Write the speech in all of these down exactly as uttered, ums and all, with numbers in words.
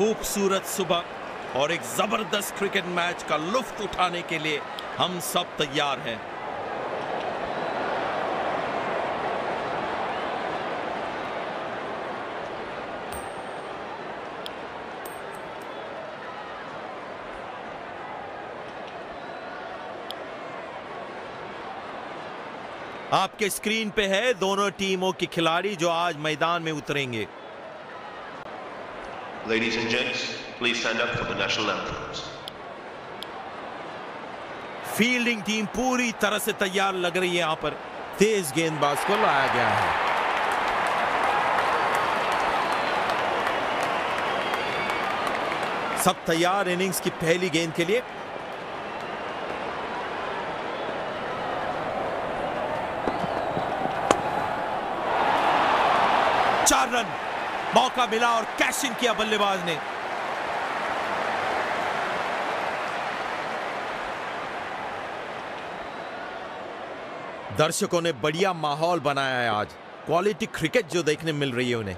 खूबसूरत सुबह और एक ज़बरदस्त क्रिकेट मैच का लुत्फ उठाने के लिए हम सब तैयार हैं। आपके स्क्रीन पे है दोनों टीमों के खिलाड़ी जो आज मैदान में उतरेंगे। Ladies and gents, please stand up for the national anthem. Fielding team पूरी तरह से तैयार लग रही है। यहाँ पर तेज गेंदबाज को लाया गया है। सब तैयार इनिंग्स की पहली गेंद के लिए। चार रन, मौका मिला और कैश इन किया बल्लेबाज ने। दर्शकों ने बढ़िया माहौल बनाया है, आज क्वालिटी क्रिकेट जो देखने मिल रही है उन्हें।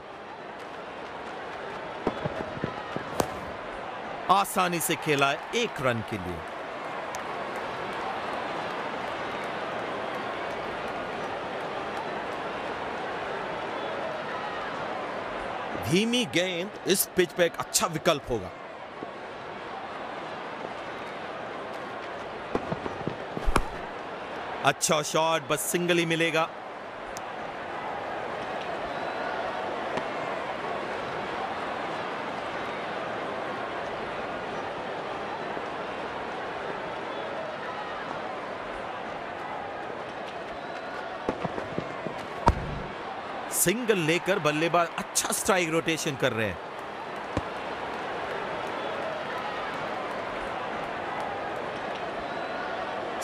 आसानी से खेला है एक रन के लिए। धीमी गेंद इस पिच पे एक अच्छा विकल्प होगा। अच्छा शॉट, बस सिंगल ही मिलेगा। सिंगल लेकर बल्लेबाज अच्छा स्ट्राइक रोटेशन कर रहे हैं।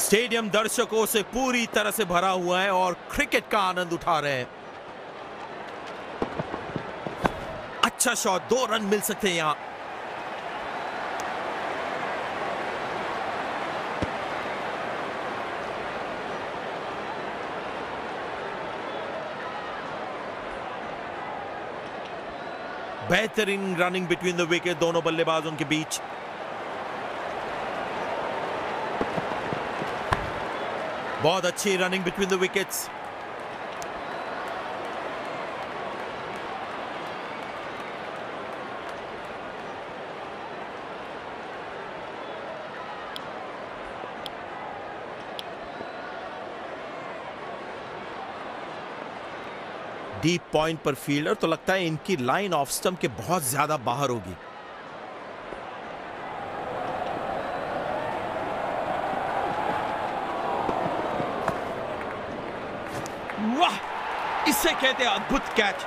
स्टेडियम दर्शकों से पूरी तरह से भरा हुआ है और क्रिकेट का आनंद उठा रहे हैं। अच्छा शॉट, दो रन मिल सकते हैं यहां। बेहतरीन रनिंग बिटवीन द विकेट दोनों बल्लेबाजों के बीच। बहुत अच्छी running between the wickets. Deep point पर फील्डर, तो लगता है इनकी लाइन ऑफ स्टंप के बहुत ज्यादा बाहर होगी। वाह, इसे कहते हैं अद्भुत catch.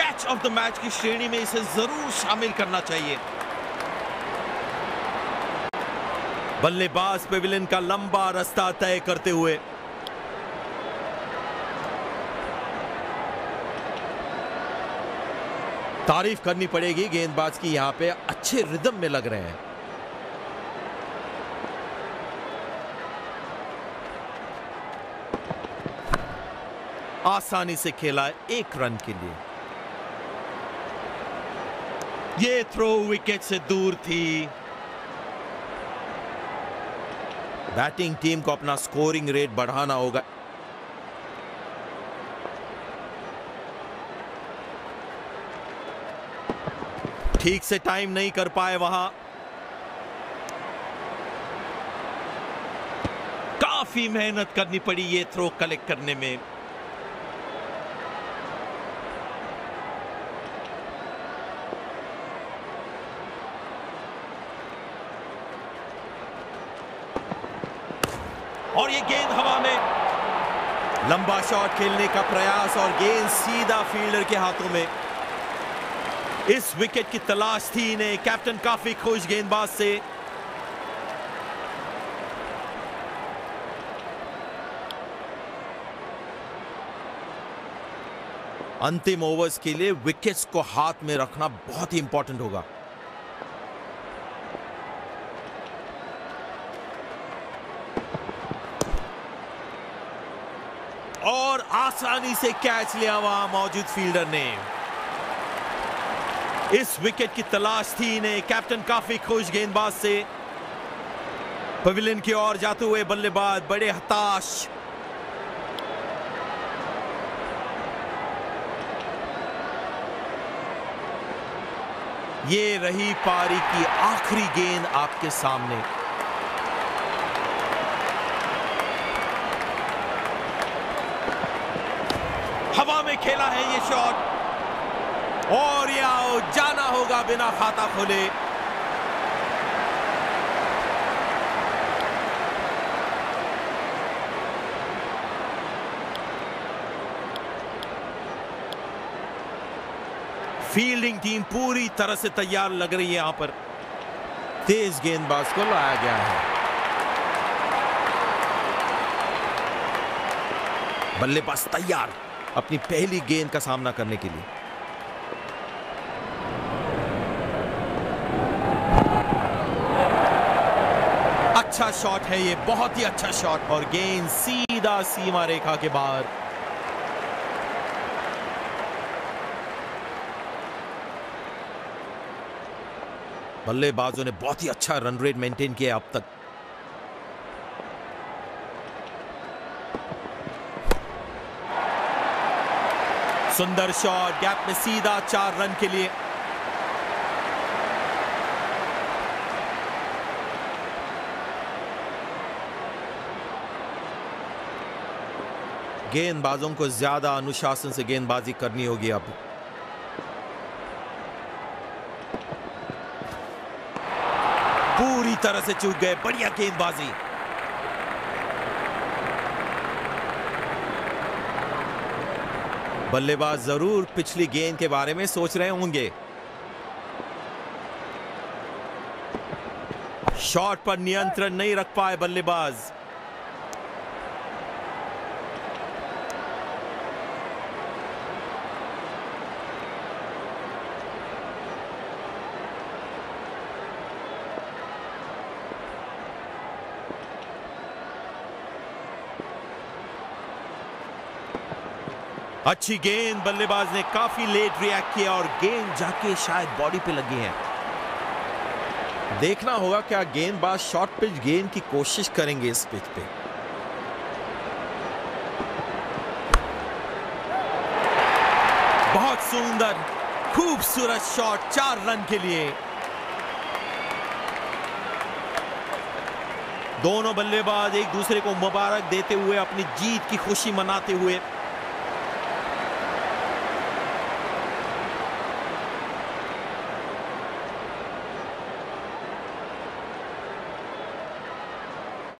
Catch of the match की श्रेणी में इसे जरूर शामिल करना चाहिए। बल्लेबाज पेविलियन का लंबा रास्ता तय करते हुए। तारीफ करनी पड़ेगी गेंदबाज की, यहां पे अच्छे रिदम में लग रहे हैं। आसानी से खेला एक रन के लिए। ये थ्रो विकेट से दूर थी। बैटिंग टीम को अपना स्कोरिंग रेट बढ़ाना होगा। ठीक से टाइम नहीं कर पाए वहां। काफी मेहनत करनी पड़ी ये थ्रो कलेक्ट करने में। और ये गेंद हवा में, लंबा शॉट खेलने का प्रयास और गेंद सीधा फील्डर के हाथों में। इस विकेट की तलाश थी इन्हें। कैप्टन काफी खुश गेंदबाज से। अंतिम ओवर्स के लिए विकेट्स को हाथ में रखना बहुत ही इंपॉर्टेंट होगा। और आसानी से कैच लिया वहां मौजूद फील्डर ने। इस विकेट की तलाश थी इन्हें। कैप्टन काफी खुश गेंदबाज से। पवेलियन की ओर जाते हुए बल्लेबाज बड़े हताश। ये रही पारी की आखिरी गेंद आपके सामने। हवा में खेला है ये शॉट और ये आउट, जाना होगा बिना खाता खोले। फील्डिंग टीम पूरी तरह से तैयार लग रही है। यहां पर तेज गेंदबाज को लाया गया है। बल्लेबाज तैयार अपनी पहली गेंद का सामना करने के लिए। अच्छा शॉट है ये, बहुत ही अच्छा शॉट और गेंद सीधा सीमा रेखा के बाहर। बल्लेबाजों ने बहुत ही अच्छा रन रेट मेंटेन किया अब तक। सुंदर शॉट, गैप में सीधा चार रन के लिए। गेंदबाजों को ज्यादा अनुशासन से गेंदबाजी करनी होगी अब। पूरी तरह से चूक गए, बढ़िया गेंदबाजी। बल्लेबाज जरूर पिछली गेंद के बारे में सोच रहे होंगे। शॉट पर नियंत्रण नहीं रख पाए बल्लेबाज। अच्छी गेंद, बल्लेबाज ने काफी लेट रिएक्ट किया और गेंद जाके शायद बॉडी पे लगी है। देखना होगा क्या गेंदबाज शॉर्ट पिच गेंद की कोशिश करेंगे इस पिच पे। बहुत सुंदर, खूबसूरत शॉट, चार रन के लिए। दोनों बल्लेबाज एक दूसरे को मुबारक देते हुए अपनी जीत की खुशी मनाते हुए